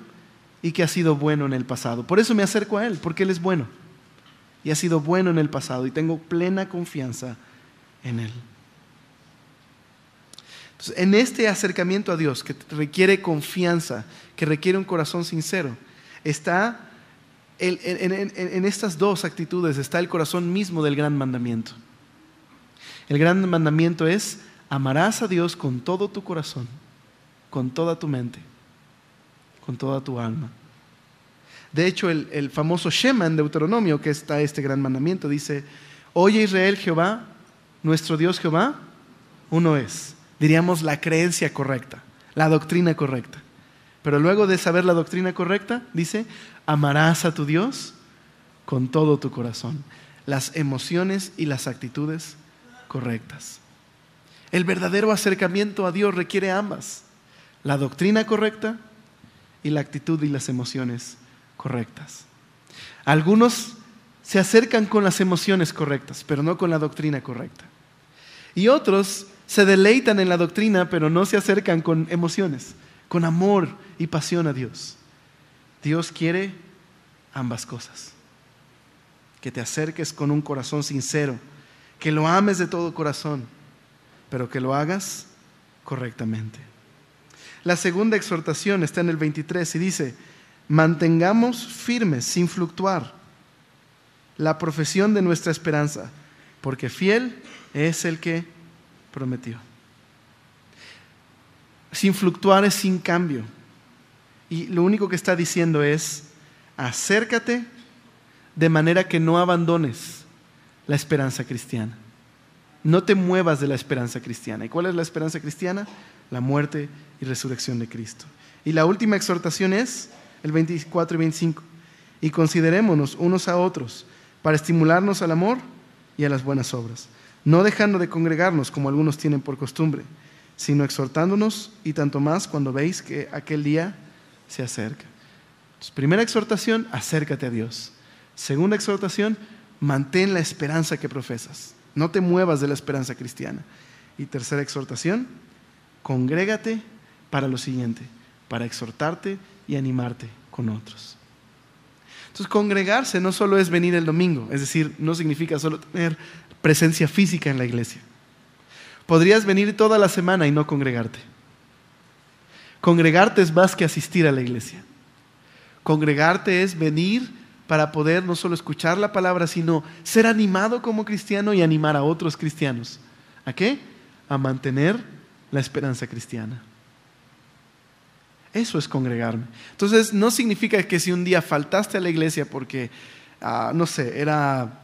y que ha sido bueno en el pasado. Por eso me acerco a Él, porque Él es bueno y ha sido bueno en el pasado y tengo plena confianza en Él. Entonces, en este acercamiento a Dios que requiere confianza, que requiere un corazón sincero, está el, en, en, en estas dos actitudes está el corazón mismo del gran mandamiento. El gran mandamiento es: amarás a Dios con todo tu corazón, con toda tu mente, con toda tu alma. De hecho, el, el famoso Shema en Deuteronomio, que está este gran mandamiento, dice: oye Israel, Jehová, nuestro Dios Jehová, uno es. Diríamos la creencia correcta, la doctrina correcta. Pero luego de saber la doctrina correcta, dice: amarás a tu Dios con todo tu corazón, las emociones y las actitudes correctas. El verdadero acercamiento a Dios requiere ambas, la doctrina correcta y la actitud y las emociones correctas. Algunos se acercan con las emociones correctas, pero no con la doctrina correcta. Y otros se deleitan en la doctrina, pero no se acercan con emociones, con amor y pasión a Dios. Dios quiere ambas cosas. Que te acerques con un corazón sincero, que lo ames de todo corazón, pero que lo hagas correctamente. La segunda exhortación está en el veintitrés y dice: mantengamos firmes, sin fluctuar, la profesión de nuestra esperanza, porque fiel es el que prometió. Sin fluctuar es sin cambio. Y lo único que está diciendo es: acércate de manera que no abandones la esperanza cristiana. No te muevas de la esperanza cristiana. ¿Y cuál es la esperanza cristiana? La muerte y resurrección de Cristo. Y la última exhortación es el veinticuatro y veinticinco. Y considerémonos unos a otros para estimularnos al amor y a las buenas obras, no dejando de congregarnos como algunos tienen por costumbre, sino exhortándonos, y tanto más cuando veis que aquel día se acerca. Entonces, primera exhortación, acércate a Dios. Segunda exhortación, mantén la esperanza que profesas. No te muevas de la esperanza cristiana. Y tercera exhortación, congrégate para lo siguiente, para exhortarte y animarte con otros. Entonces, congregarse no solo es venir el domingo, es decir, no significa solo tener presencia física en la iglesia. Podrías venir toda la semana y no congregarte. Congregarte es más que asistir a la iglesia. Congregarte es venir para poder no solo escuchar la palabra, sino ser animado como cristiano y animar a otros cristianos. ¿A qué? A mantener la esperanza cristiana. Eso es congregarme. Entonces, no significa que si un día faltaste a la iglesia porque, uh, no sé, era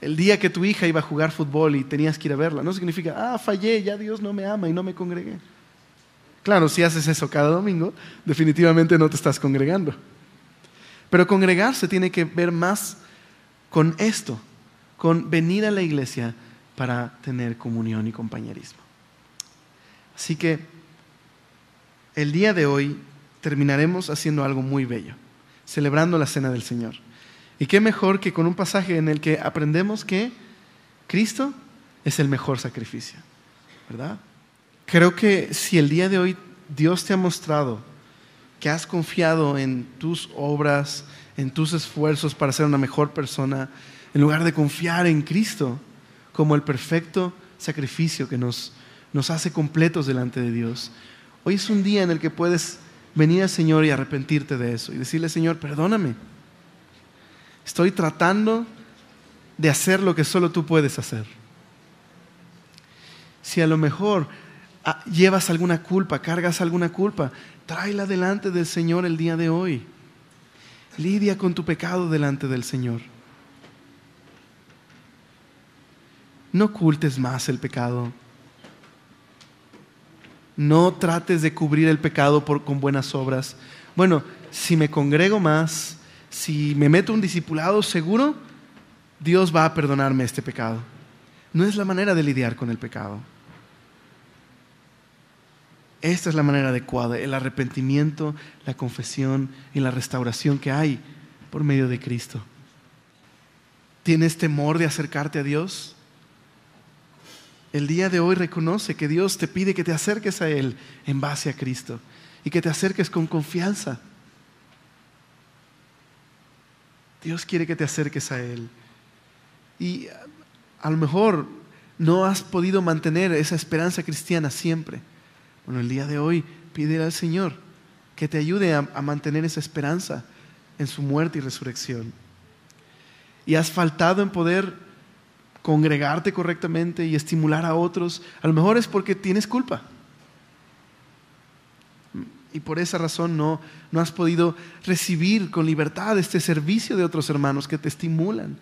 el día que tu hija iba a jugar fútbol y tenías que ir a verla, no significa: ah, fallé, ya Dios no me ama y no me congregué. Claro, si haces eso cada domingo, definitivamente no te estás congregando. Pero congregarse tiene que ver más con esto, con venir a la iglesia para tener comunión y compañerismo. Así que el día de hoy terminaremos haciendo algo muy bello, celebrando la Cena del Señor. Y qué mejor que con un pasaje en el que aprendemos que Cristo es el mejor sacrificio, ¿verdad? Creo que si el día de hoy Dios te ha mostrado que has confiado en tus obras, en tus esfuerzos para ser una mejor persona, en lugar de confiar en Cristo como el perfecto sacrificio que nos, nos hace completos delante de Dios, hoy es un día en el que puedes venir al Señor y arrepentirte de eso y decirle: Señor, perdóname. Estoy tratando de hacer lo que solo tú puedes hacer. Si a lo mejor llevas alguna culpa, cargas alguna culpa, tráela delante del Señor el día de hoy. Lidia con tu pecado delante del Señor. No ocultes más el pecado. No trates de cubrir el pecado por, con buenas obras. Bueno, si me congrego más, si me meto un discipulado seguro, Dios va a perdonarme este pecado. No es la manera de lidiar con el pecado. Esta es la manera adecuada, el arrepentimiento, la confesión y la restauración que hay por medio de Cristo. ¿Tienes temor de acercarte a Dios? El día de hoy reconoce que Dios te pide que te acerques a Él en base a Cristo y que te acerques con confianza. Dios quiere que te acerques a Él. Y a lo mejor no has podido mantener esa esperanza cristiana siempre. Bueno, el día de hoy pídele al Señor que te ayude a, a mantener esa esperanza en su muerte y resurrección. Y has faltado en poder congregarte correctamente y estimular a otros. A lo mejor es porque tienes culpa. Y por esa razón no, no has podido recibir con libertad este servicio de otros hermanos que te estimulan.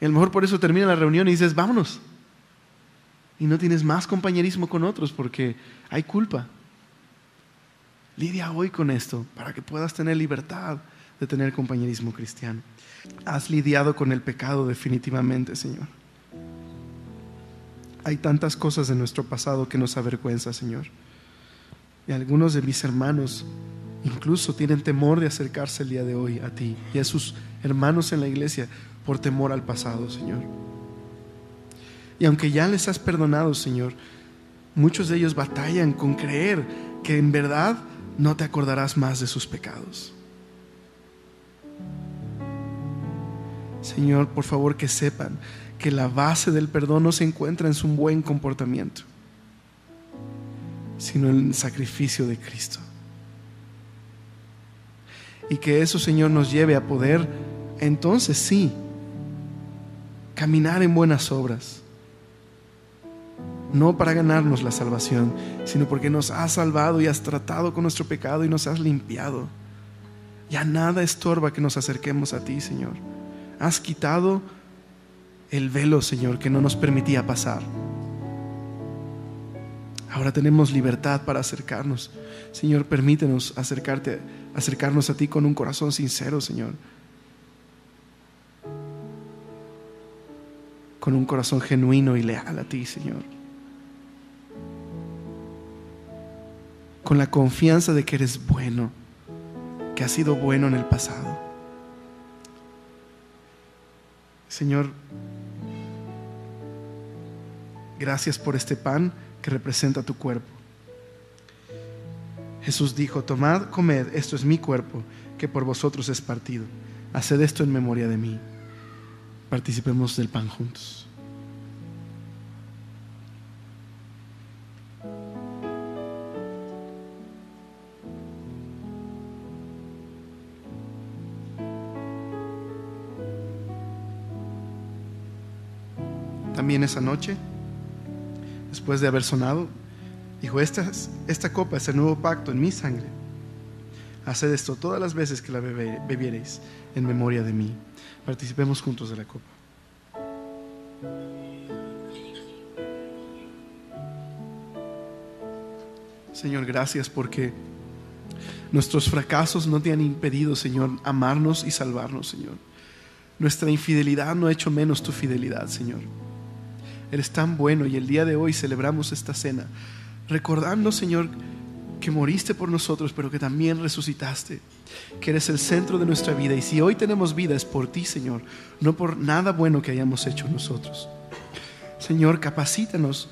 Y a lo mejor por eso termina la reunión y dices, vámonos. Y no tienes más compañerismo con otros porque hay culpa. Lidia hoy con esto para que puedas tener libertad de tener compañerismo cristiano. Has lidiado con el pecado definitivamente, Señor. Hay tantas cosas de nuestro pasado que nos avergüenza, Señor. Y algunos de mis hermanos incluso tienen temor de acercarse el día de hoy a ti y a sus hermanos en la iglesia por temor al pasado, Señor. Y aunque ya les has perdonado, Señor, muchos de ellos batallan con creer que en verdad no te acordarás más de sus pecados. Señor, por favor, que sepan que la base del perdón no se encuentra en su buen comportamiento, sino en el sacrificio de Cristo. Y que eso, Señor, nos lleve a poder, entonces sí, caminar en buenas obras. No para ganarnos la salvación, sino porque nos has salvado y has tratado con nuestro pecado y nos has limpiado. Ya nada estorba que nos acerquemos a ti, Señor. Has quitado el velo, Señor, que no nos permitía pasar. Ahora tenemos libertad para acercarnos. Señor, permítenos acercarte, acercarnos a ti con un corazón sincero, Señor. Con un corazón genuino y leal a ti, Señor. Con la confianza de que eres bueno, que has sido bueno en el pasado. Señor, gracias por este pan que representa tu cuerpo. Jesús dijo, tomad, comed, esto es mi cuerpo, que por vosotros es partido. Haced esto en memoria de mí. Participemos del pan juntos. También esa noche, después de haber sonado, dijo, esta, esta copa es el nuevo pacto en mi sangre. Haced esto todas las veces que la bebe, bebiereis en memoria de mí. Participemos juntos de la copa. Señor, gracias porque nuestros fracasos no te han impedido, Señor, amarnos y salvarnos, Señor. Nuestra infidelidad no ha hecho menos tu fidelidad, Señor. Eres tan bueno y el día de hoy celebramos esta cena recordando, Señor, que moriste por nosotros, pero que también resucitaste, que eres el centro de nuestra vida, y si hoy tenemos vida es por ti, Señor, no por nada bueno que hayamos hecho nosotros. Señor, capacítanos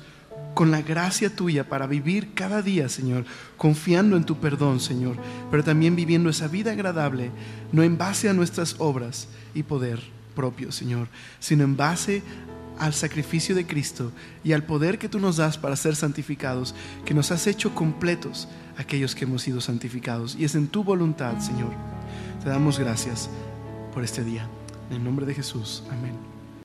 con la gracia tuya para vivir cada día, Señor, confiando en tu perdón, Señor, pero también viviendo esa vida agradable, no en base a nuestras obras y poder propio, Señor, sino en base a al sacrificio de Cristo y al poder que tú nos das para ser santificados, que nos has hecho completos aquellos que hemos sido santificados, y es en tu voluntad, Señor. Te damos gracias por este día, en el nombre de Jesús, amén.